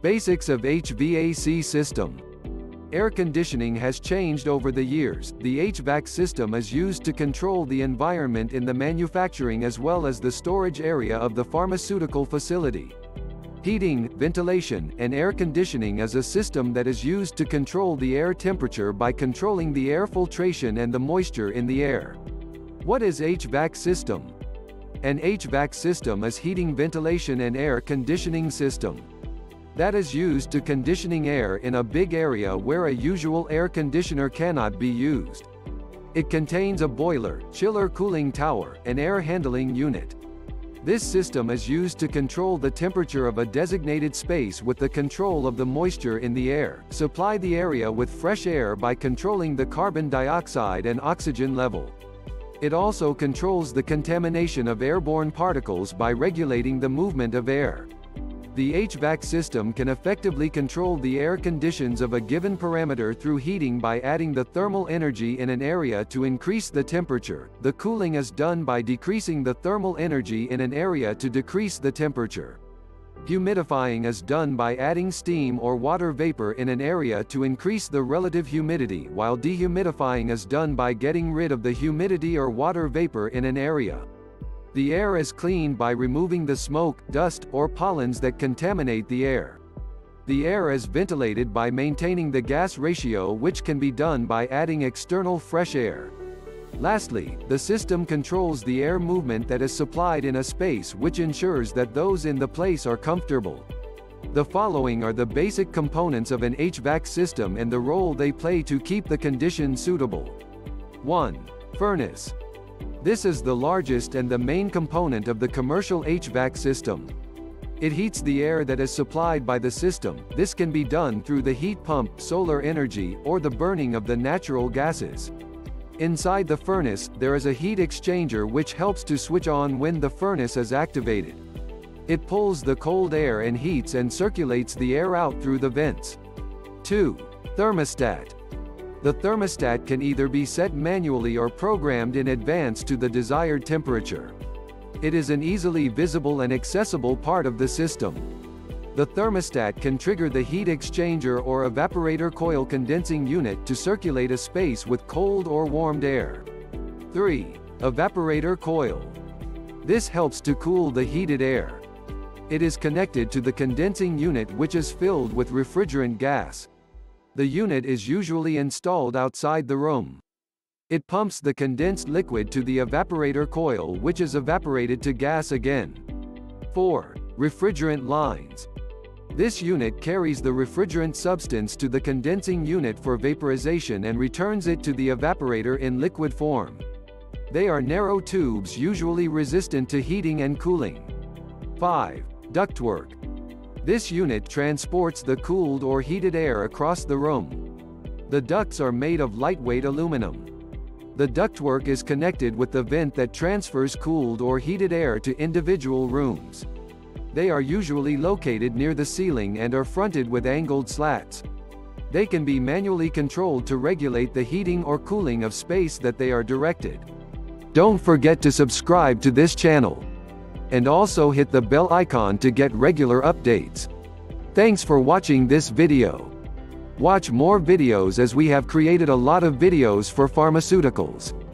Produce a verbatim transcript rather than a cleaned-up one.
Basics of H V A C system. Air conditioning has changed over the years. The H V A C system is used to control the environment in the manufacturing as well as the storage area of the pharmaceutical facility. Heating, ventilation, and air conditioning is a system that is used to control the air temperature by controlling the air filtration and the moisture in the air. What is H V A C system? An H V A C system is heating, ventilation, and air conditioning system that is used to conditioning air in a big area where a usual air conditioner cannot be used. It contains a boiler, chiller, cooling tower, and air handling unit. This system is used to control the temperature of a designated space with the control of the moisture in the air, supply the area with fresh air by controlling the carbon dioxide and oxygen level. It also controls the contamination of airborne particles by regulating the movement of air. The H V A C system can effectively control the air conditions of a given parameter through heating by adding the thermal energy in an area to increase the temperature. The cooling is done by decreasing the thermal energy in an area to decrease the temperature. Humidifying is done by adding steam or water vapor in an area to increase the relative humidity, while dehumidifying is done by getting rid of the humidity or water vapor in an area. The air is cleaned by removing the smoke, dust, or pollens that contaminate the air. The air is ventilated by maintaining the gas ratio, which can be done by adding external fresh air. Lastly, the system controls the air movement that is supplied in a space, which ensures that those in the place are comfortable. The following are the basic components of an H V A C system and the role they play to keep the condition suitable. one. Furnace. This is the largest and the main component of the commercial H V A C system. It heats the air that is supplied by the system. This can be done through the heat pump, solar energy, or the burning of the natural gases. Inside the furnace, there is a heat exchanger which helps to switch on when the furnace is activated. It pulls the cold air and heats and circulates the air out through the vents. two. Thermostat. The thermostat can either be set manually or programmed in advance to the desired temperature. It is an easily visible and accessible part of the system. The thermostat can trigger the heat exchanger or evaporator coil condensing unit to circulate a space with cold or warmed air. three. Evaporator coil. This helps to cool the heated air. It is connected to the condensing unit, which is filled with refrigerant gas. The unit is usually installed outside the room. It pumps the condensed liquid to the evaporator coil, which is evaporated to gas again. four. Refrigerant lines. This unit carries the refrigerant substance to the condensing unit for vaporization and returns it to the evaporator in liquid form. They are narrow tubes, usually resistant to heating and cooling. five. Ductwork. This unit transports the cooled or heated air across the room. The ducts are made of lightweight aluminum. The ductwork is connected with the vent that transfers cooled or heated air to individual rooms. They are usually located near the ceiling and are fronted with angled slats. They can be manually controlled to regulate the heating or cooling of space that they are directed. Don't forget to subscribe to this channel, and also hit the bell icon to get regular updates. Thanks for watching this video. Watch more videos, as we have created a lot of videos for pharmaceuticals.